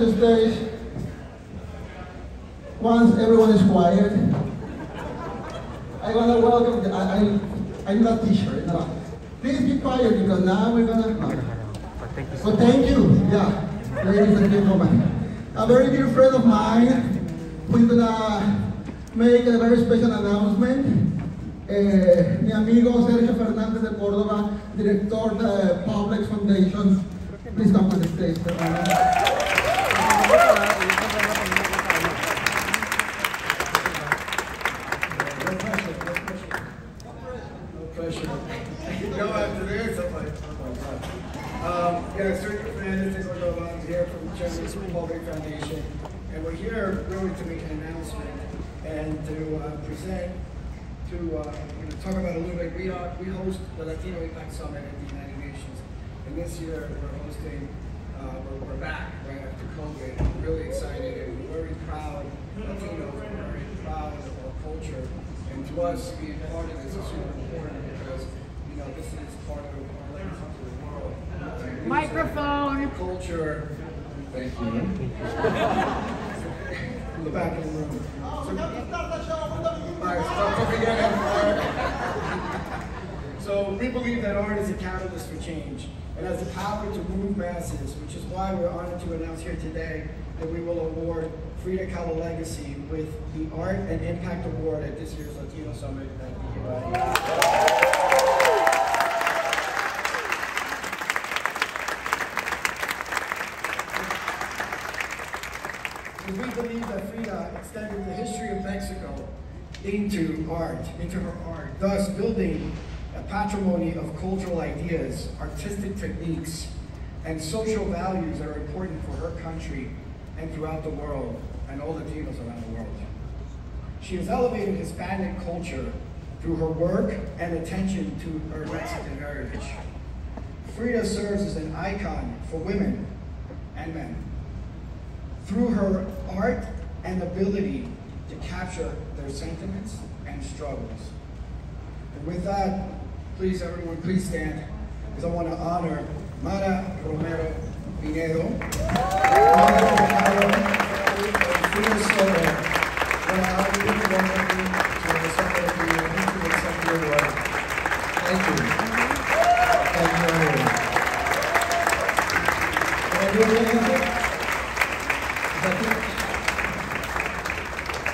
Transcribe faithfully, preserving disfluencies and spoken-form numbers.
to the stage. Once everyone is quiet, I want to welcome, the, I, I, I'm not teacher, no. Please be quiet because now we're going to, no. Thank you so, so thank you, yeah, ladies and gentlemen. A very dear friend of mine who's going to make a very special announcement. Eh, mi amigo Sergio Fernandez de Córdoba, director de Publix Foundations. Please come to the stage. Um, yeah, Sergio Fernandez de Córdoba, I'm here from the Charles Schwab Foundation, and we're here really to make an announcement and to uh, present, to uh, we're talk about a little bit. We, are, we host the Latino Impact Summit at the United Nations, and this year we're hosting, uh, we're, we're back right after COVID. We're really excited and we're very proud Latinos, we're very proud of our culture, and to us being part of this is super important because, you know, this is part of our legacy to the world. Like, microphone! Culture. Thank you. From the back of the room. So, so we believe that art is a catalyst for change and has the power to move masses, which is why we're honored to announce here today that we will award Frida Kahlo Legacy with the Art and Impact Award at this year's Latino Summit at the U N. We believe that Frida extended the history of Mexico into art, into her art, thus building a patrimony of cultural ideas, artistic techniques, and social values that are important for her country and throughout the world, and all Latinos around the world. She has elevated Hispanic culture through her work and attention to her Mexican heritage. Frida serves as an icon for women and men through her art and ability to capture their sentiments and struggles. And with that, please everyone, please stand, because I want to honor Mara Romero Pinedo, Mara Romero Pinedo,